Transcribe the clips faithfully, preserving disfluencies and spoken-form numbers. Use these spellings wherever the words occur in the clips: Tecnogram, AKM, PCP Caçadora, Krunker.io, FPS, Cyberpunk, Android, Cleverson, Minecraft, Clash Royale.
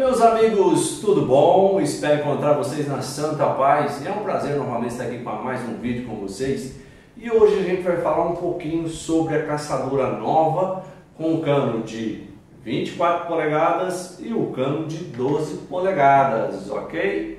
meus amigos, tudo bom? Espero encontrar vocês na santa paz. É um prazer novamente estar aqui para mais um vídeo com vocês. E hoje a gente vai falar um pouquinho sobre a caçadora nova com o cano de vinte e quatro polegadas e o cano de doze polegadas, ok?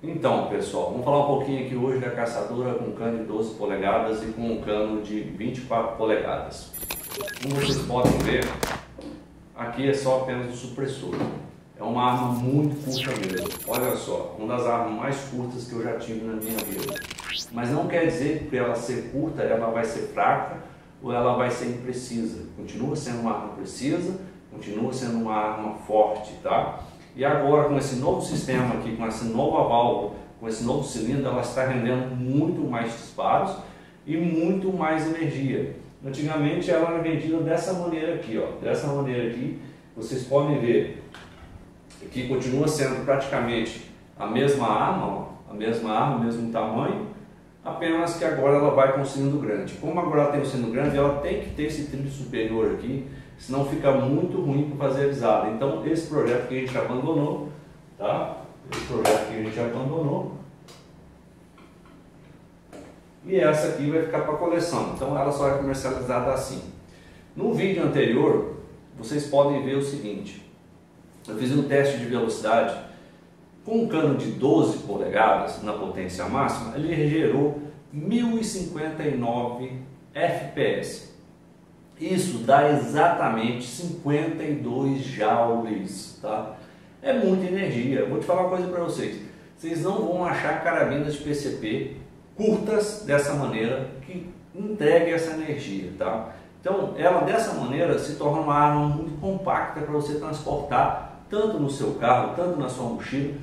Então, pessoal, vamos falar um pouquinho aqui hoje da caçadora com cano de doze polegadas e com um cano de vinte e quatro polegadas. Como vocês podem ver, aqui é só apenas o supressor. É uma arma muito curta mesmo. Olha só, uma das armas mais curtas que eu já tive na minha vida. Mas não quer dizer que por ela ser curta, ela vai ser fraca ou ela vai ser imprecisa. Continua sendo uma arma precisa, continua sendo uma arma forte, tá? E agora com esse novo sistema aqui, com essa nova válvula, com esse novo cilindro, ela está rendendo muito mais disparos e muito mais energia. Antigamente ela era vendida dessa maneira aqui, ó, dessa maneira aqui, vocês podem ver, aqui continua sendo praticamente a mesma arma, ó, a mesma arma, o mesmo tamanho, apenas que agora ela vai com o cilindro grande. Como agora ela tem o cilindro grande, ela tem que ter esse trilho superior aqui, senão fica muito ruim para fazer a visada. Então esse projeto que a gente abandonou, tá? Esse projeto que a gente abandonou. E essa aqui vai ficar para coleção. Então ela só é comercializada assim. No vídeo anterior, vocês podem ver o seguinte. Eu fiz um teste de velocidade com um cano de doze polegadas na potência máxima, ele gerou mil e cinquenta e nove F P S. Isso dá exatamente cinquenta e dois joules, tá? É muita energia. Vou te falar uma coisa para vocês. Vocês não vão achar carabinas de P C P curtas dessa maneira que entregue essa energia, tá? Então, ela dessa maneira se torna uma arma muito compacta para você transportar tanto no seu carro, tanto na sua mochila,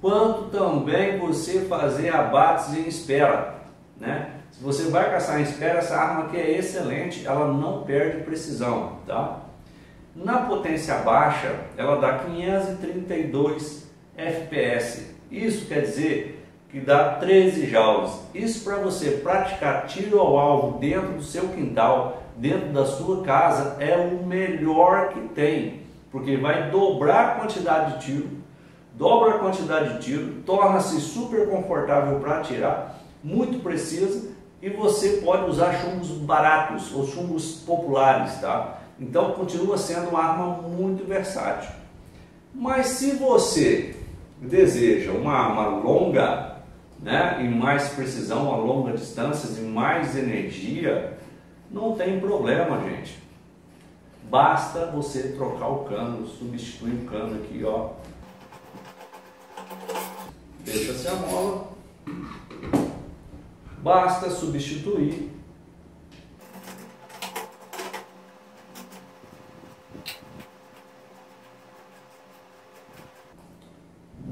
quanto também você fazer abates em espera, né? Se você vai caçar em espera, essa arma aqui é excelente, ela não perde precisão, tá? Na potência baixa, ela dá quinhentos e trinta e dois F P S. Isso quer dizer que dá treze joules. Isso para você praticar tiro ao alvo dentro do seu quintal, dentro da sua casa, é o melhor que tem, porque vai dobrar a quantidade de tiro, dobra a quantidade de tiro, torna-se super confortável para atirar, muito precisa, e você pode usar chumbos baratos ou chumbos populares, tá? Então continua sendo uma arma muito versátil. Mas se você deseja uma arma longa, né, e mais precisão a longas distâncias e mais energia, não tem problema, gente. Basta você trocar o cano, substituir o cano aqui, ó. Deixa-se a mola. Basta substituir.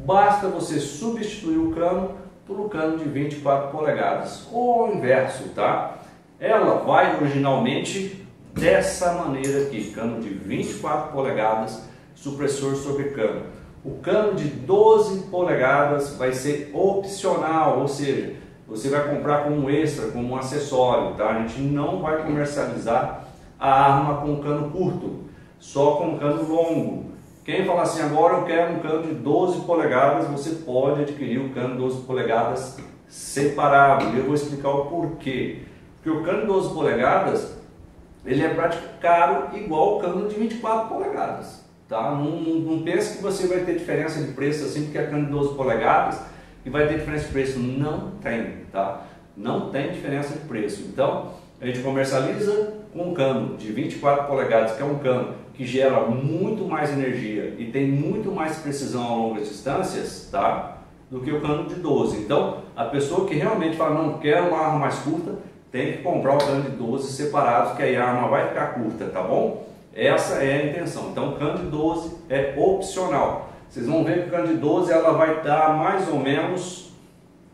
Basta você substituir o cano por um cano de vinte e quatro polegadas, ou ao inverso, tá? Ela vai originalmente dessa maneira aqui, cano de vinte e quatro polegadas, supressor sobre cano. O cano de doze polegadas vai ser opcional, ou seja, você vai comprar como um extra, como um acessório, tá? A gente não vai comercializar a arma com cano curto, só com cano longo. Quem falar assim, agora eu quero um cano de doze polegadas, você pode adquirir o cano de doze polegadas separado. Eu vou explicar o porquê. Porque o cano de doze polegadas, ele é praticamente caro igual o cano de vinte e quatro polegadas, tá? Não, não, não pense que você vai ter diferença de preço assim, porque é cano de doze polegadas e vai ter diferença de preço. Não tem, tá? Não tem diferença de preço. Então, a gente comercializa com um cano de vinte e quatro polegadas, que é um cano que gera muito mais energia e tem muito mais precisão a longas distâncias, tá? Do que o cano de doze. Então, a pessoa que realmente fala, não quero uma arma mais curta, tem que comprar o cano de doze separado, que aí a arma vai ficar curta, tá bom? Essa é a intenção. Então, o cano de doze é opcional. Vocês vão ver que o cano de doze ela vai dar mais ou menos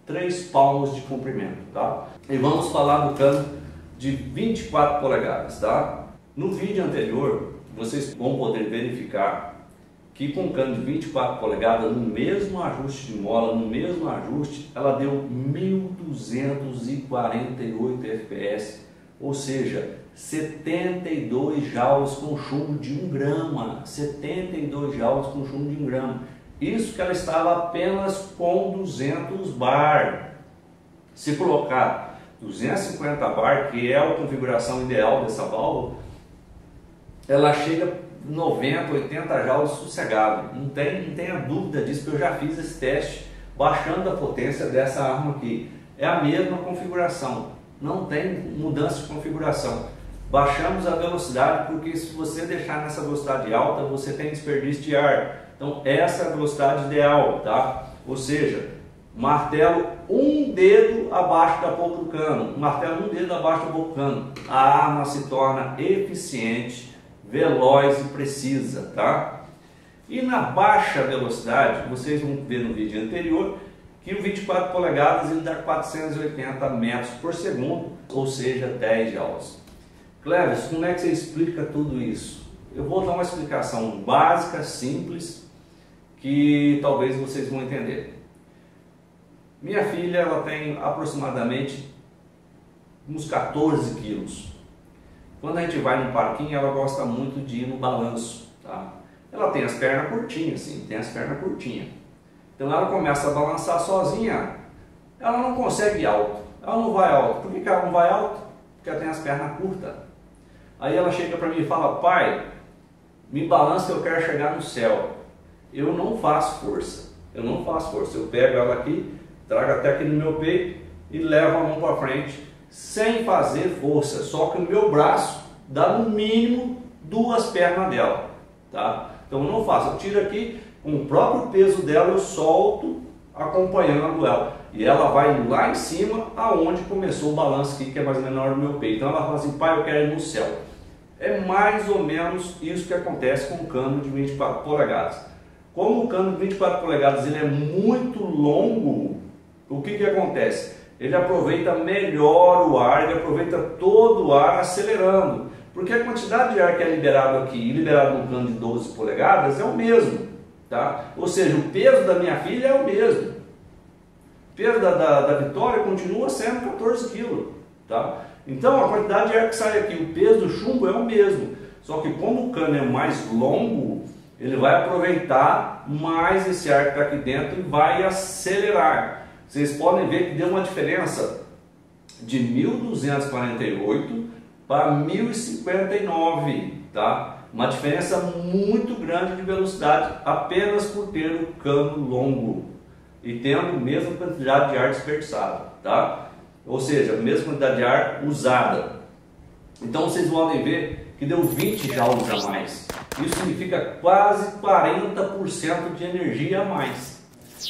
três palmos de comprimento, tá? E vamos falar do cano de vinte e quatro polegadas, tá? No vídeo anterior, vocês vão poder verificar que com o cano de vinte e quatro polegadas, no mesmo ajuste de mola, no mesmo ajuste, ela deu mil duzentos e quarenta e oito F P S, ou seja, setenta e dois joules com chumbo de um grama, setenta e dois joules com chumbo de um grama. Isso que ela estava apenas com duzentos bar. Se colocar duzentos e cinquenta bar, que é a configuração ideal dessa válvula, ela chega noventa, oitenta joules sossegado. Não tem, não tenha dúvida disso, que eu já fiz esse teste baixando a potência dessa arma aqui. É a mesma configuração, não tem mudança de configuração. Baixamos a velocidade porque se você deixar nessa velocidade alta, você tem desperdício de ar. Então essa é a velocidade ideal, tá? Ou seja, martelo um dedo abaixo da boca do cano, martelo um dedo abaixo da boca do cano. A arma se torna eficiente, veloz e precisa, tá? E na baixa velocidade, vocês vão ver no vídeo anterior, que o vinte e quatro polegadas ele dá quatrocentos e oitenta metros por segundo, ou seja, dez joules. Cleves, como é que você explica tudo isso? Eu vou dar uma explicação básica, simples, que talvez vocês vão entender. Minha filha, ela tem aproximadamente uns quatorze quilos. Quando a gente vai no parquinho, ela gosta muito de ir no balanço, tá? Ela tem as pernas curtinhas, sim, tem as pernas curtinhas. Então ela começa a balançar sozinha, ela não consegue ir alto, ela não vai alto. Por que ela não vai alto? Porque ela tem as pernas curtas. Aí ela chega para mim e fala, pai, me balança que eu quero chegar no céu. Eu não faço força, eu não faço força. Eu pego ela aqui, trago até aqui no meu peito e levo a mão para frente, sem fazer força, só que o meu braço dá no mínimo duas pernas dela, tá? Então eu não faço, eu tiro aqui, com o próprio peso dela eu solto acompanhando ela, e ela vai lá em cima aonde começou o balanço aqui, que é mais ou menos na hora do meu peito. Então ela fala assim, pai, eu quero ir no céu. É mais ou menos isso que acontece com o cano de vinte e quatro polegadas. Como o cano de vinte e quatro polegadas ele é muito longo, o que que acontece? Ele aproveita melhor o ar, ele aproveita todo o ar acelerando. Porque a quantidade de ar que é liberado aqui e liberado no cano de doze polegadas é o mesmo, tá? Ou seja, o peso da minha filha é o mesmo. perda da, da vitória continua sendo quatorze quilos, tá? Então a quantidade de ar que sai aqui, o peso do chumbo é o mesmo, só que como o cano é mais longo, ele vai aproveitar mais esse ar que está aqui dentro e vai acelerar. Vocês podem ver que deu uma diferença de mil duzentos e quarenta e oito para mil e cinquenta e nove, tá? Uma diferença muito grande de velocidade apenas por ter o cano longo e tendo a mesma quantidade de ar desperdiçado, tá? Ou seja, a mesma quantidade de ar usada. Então vocês podem ver que deu vinte joules a mais. Isso significa quase quarenta por cento de energia a mais.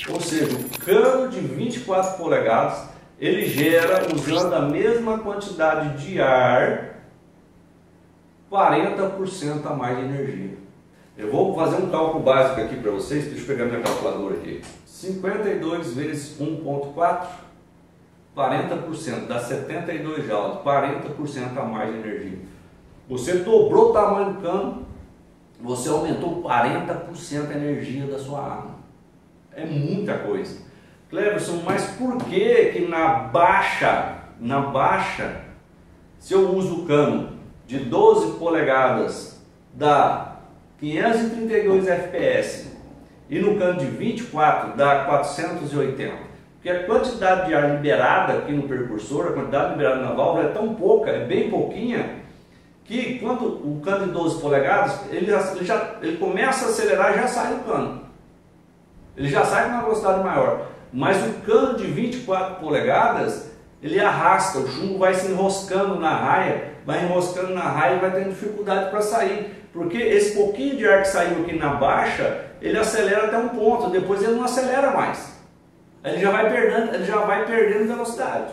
Ou seja, o cano de vinte e quatro polegadas ele gera, usando a mesma quantidade de ar, quarenta por cento a mais de energia. Eu vou fazer um cálculo básico aqui para vocês, deixa eu pegar minha calculadora aqui. cinquenta e dois vezes um vírgula quatro, quarenta por cento, dá setenta e dois joules, quarenta por cento a mais de energia. Você dobrou o tamanho do cano, você aumentou quarenta por cento a energia da sua arma. É muita coisa. Cleverson, mas por que que na baixa, na baixa, se eu uso o cano de doze polegadas dá quinhentos e trinta e dois F P S e no cano de vinte e quatro dá quatrocentos e oitenta? Porque a quantidade de ar liberada aqui no percursor, a quantidade liberada na válvula é tão pouca, é bem pouquinha, que quando o cano de doze polegadas, ele, já, ele começa a acelerar e já sai do cano. Ele já sai com uma velocidade maior. Mas o cano de vinte e quatro polegadas, ele arrasta, o chumbo vai se enroscando na raia, vai enroscando na raia e vai tendo dificuldade para sair. Porque esse pouquinho de ar que saiu aqui na baixa, ele acelera até um ponto, depois ele não acelera mais. Ele já vai perdendo, ele já vai perdendo velocidade.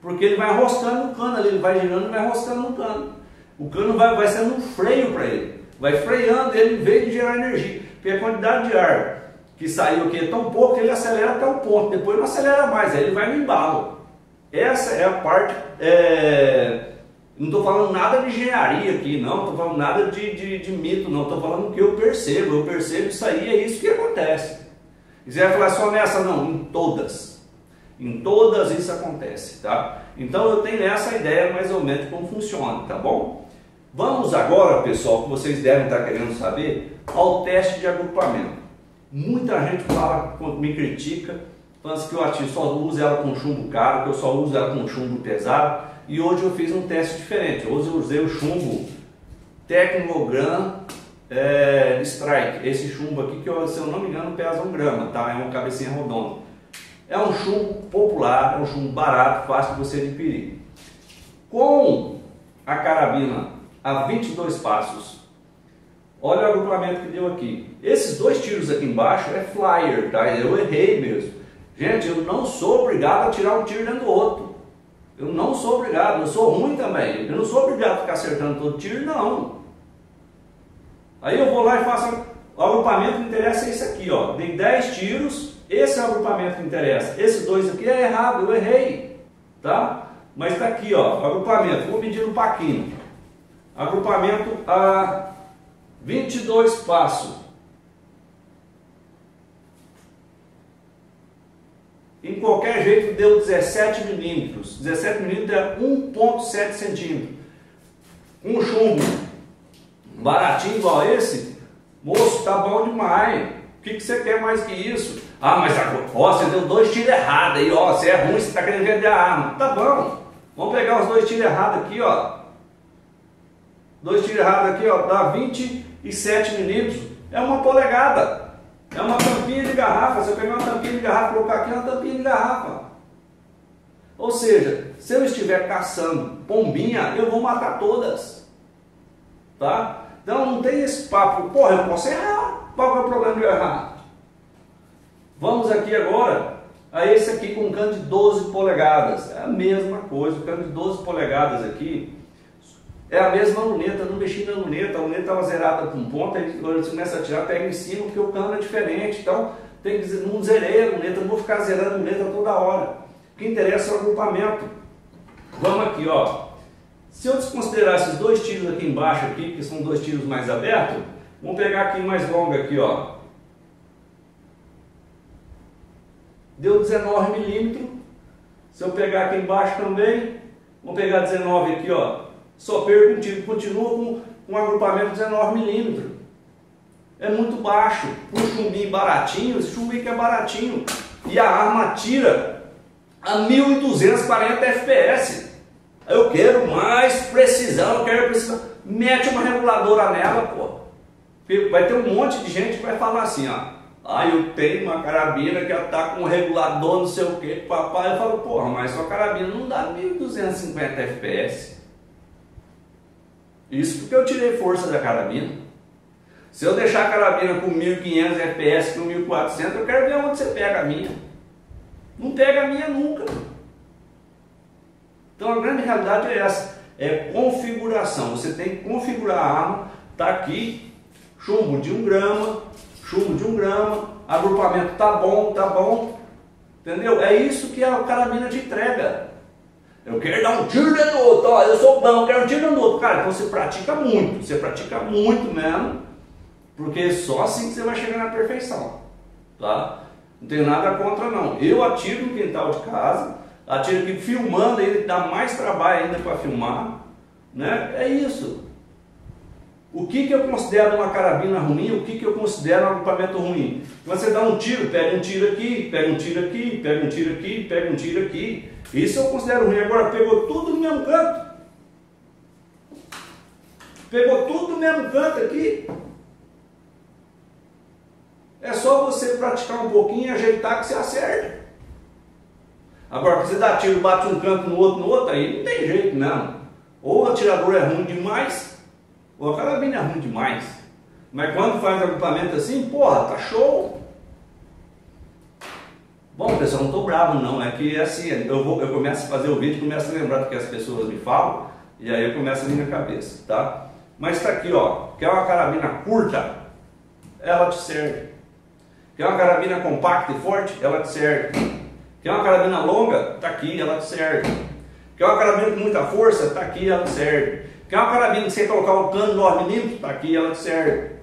Porque ele vai enroscando no cano ali, ele vai girando e vai enroscando no cano. O cano vai, vai sendo um freio para ele, vai freando ele em vez de gerar energia. Porque a quantidade de ar que saiu aqui é tão pouco que ele acelera até um ponto, depois não acelera mais, aí ele vai no embalo. Essa é a parte, é... não estou falando nada de engenharia aqui, não, não estou falando nada de, de, de mito, não, estou falando o que eu percebo, eu percebo isso aí, é isso que acontece. E você vai falar só nessa? Não, em todas, em todas isso acontece, tá? Então eu tenho essa ideia mais ou menos como funciona, tá bom? Vamos agora, pessoal, que vocês devem estar querendo saber, ao teste de agrupamento. Muita gente fala, me critica, falando que eu ativo, só uso ela com chumbo caro, que eu só uso ela com chumbo pesado. E hoje eu fiz um teste diferente. Hoje eu usei o chumbo Tecnogram é, Strike. Esse chumbo aqui, que se eu não me engano pesa um grama, tá? É um cabecinha redonda. É um chumbo popular, é um chumbo barato, fácil de você adquirir. Com a carabina a vinte e dois passos. Olha o agrupamento que deu aqui. Esses dois tiros aqui embaixo é flyer, tá? Eu errei mesmo. Gente, eu não sou obrigado a tirar um tiro dentro do outro. Eu não sou obrigado, eu sou ruim também. Eu não sou obrigado a ficar acertando todo tiro, não. Aí eu vou lá e faço... O agrupamento que interessa é esse aqui, ó. Dei dez tiros, esse é o agrupamento que interessa. Esses dois aqui é errado, eu errei, tá? Mas tá aqui, ó, o agrupamento. Vou medir um paquinho. Agrupamento a... vinte e dois passos. Em qualquer jeito deu dezessete milímetros. dezessete milímetros é um vírgula sete centímetros. Um chumbo baratinho igual esse, moço, tá bom demais. O que, que você quer mais que isso? Ah, mas ó, você deu dois tiros errados aí, ó. Você é ruim, você tá querendo vender a arma. Tá bom. Vamos pegar os dois tiros errados aqui, ó. Dois tiros errados aqui, ó, dá vinte e sete milímetros, é uma polegada, é uma tampinha de garrafa. Se eu pegar uma tampinha de garrafa e colocar aqui, é uma tampinha de garrafa. Ou seja, se eu estiver caçando pombinha, eu vou matar todas, tá? Então não tem esse papo, porra, eu posso errar, qual que é o problema de eu errar? Vamos aqui agora a esse aqui com cano de doze polegadas, é a mesma coisa, o cano de doze polegadas aqui, é a mesma luneta, não mexi na luneta, a luneta estava zerada com ponta, aí quando você começa a tirar, pega em cima, porque o cano é diferente, então tem que, não zerei a luneta, não vou ficar zerando a luneta toda hora. O que interessa é o agrupamento. Vamos aqui, ó. Se eu desconsiderar esses dois tiros aqui embaixo, aqui, que são dois tiros mais abertos, vamos pegar aqui mais longa aqui, ó. deu dezenove milímetros. Se eu pegar aqui embaixo também, vamos pegar dezenove aqui, ó. Só perco um tiro, continuo com um agrupamento dezenove milímetros. É muito baixo, para um chumbinho baratinho, esse chumbinho que é baratinho. E a arma atira a mil duzentos e quarenta F P S. Eu quero mais precisão, eu quero precisão. Mete uma reguladora nela, pô. Vai ter um monte de gente que vai falar assim, ó. Ah, eu tenho uma carabina que ataca um regulador, não sei o que, papai. Eu falo, porra, mas sua carabina não dá mil duzentos e cinquenta F P S. Isso porque eu tirei força da carabina. Se eu deixar a carabina com mil e quinhentos F P S, com mil e quatrocentos, eu quero ver onde você pega a minha. Não pega a minha nunca. Então a grande realidade é essa, é configuração. Você tem que configurar a arma, tá aqui, chumbo de um grama, chumbo de um grama, agrupamento tá bom, tá bom, entendeu? É isso que a carabina te entrega. Eu quero dar um tiro dentro do outro, ó, eu sou bom, eu quero um tiro dentro do outro. Cara, então você pratica muito, você pratica muito mesmo, porque só assim que você vai chegar na perfeição, tá? Não tenho nada contra não, eu atiro no quintal de casa. Atira aqui filmando, ele dá mais trabalho ainda para filmar, né? É isso. O que que eu considero uma carabina ruim? O que que eu considero um agrupamento ruim? Você dá um tiro, pega um tiro aqui, pega um tiro aqui, pega um tiro aqui, pega um tiro aqui. Isso eu considero ruim. Agora pegou tudo no mesmo canto. Pegou tudo no mesmo canto aqui. É só você praticar um pouquinho e ajeitar que você acerta. Agora, você dá tiro, bate um canto no outro, no outro, aí não tem jeito não. Ou o atirador é ruim demais, ou a carabina é ruim demais. Mas quando faz agrupamento assim, porra, tá show. Bom, pessoal, não tô bravo não, é que é assim, eu, vou, eu começo a fazer o vídeo, começo a lembrar do que as pessoas me falam, e aí eu começo a vir na cabeça, tá? Mas tá aqui, ó, quer uma carabina curta, ela te serve. Quer uma carabina compacta e forte, ela te serve. Quer uma carabina longa? Tá aqui, ela te serve. Quer uma carabina com muita força? Tá aqui, ela te serve. Quer uma carabina que você colocar um cano nove milímetros? Tá aqui, ela te serve.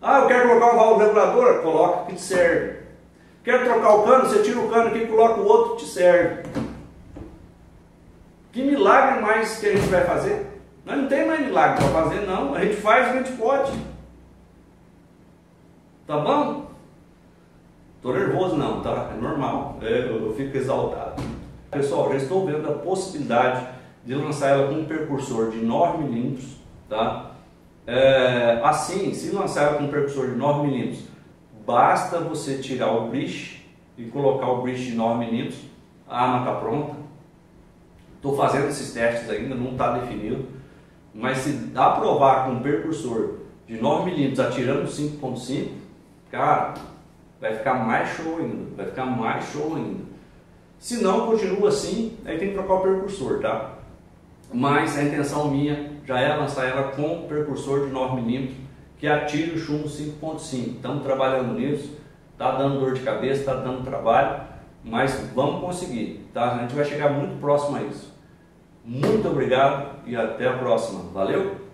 Ah, eu quero colocar uma válvula reguladora? Coloca, que te serve. Quer trocar o cano? Você tira o cano aqui e coloca o outro, te serve. Que milagre mais que a gente vai fazer? Nós não tem mais milagre para fazer, não. A gente faz o que a gente pode. Tá bom? Tô nervoso não, tá? É normal, é, eu, eu fico exaltado. Pessoal, já estou vendo a possibilidade de lançar ela com um percursor de nove milímetros, tá? É, assim, se lançar ela com um percursor de nove milímetros, basta você tirar o breech e colocar o breech de nove milímetros, a arma está pronta. Estou fazendo esses testes ainda, não está definido, mas se aprovar com um percursor de nove milímetros atirando cinco ponto cinco, cara... vai ficar mais show ainda, vai ficar mais show ainda. Se não, continua assim, aí tem que trocar o percursor, tá? Mas a intenção minha já é lançar ela com o percursor de nove milímetros, que atire o chumbo cinco ponto cinco. Estamos trabalhando nisso, tá dando dor de cabeça, tá dando trabalho, mas vamos conseguir, tá? A gente vai chegar muito próximo a isso. Muito obrigado e até a próxima. Valeu!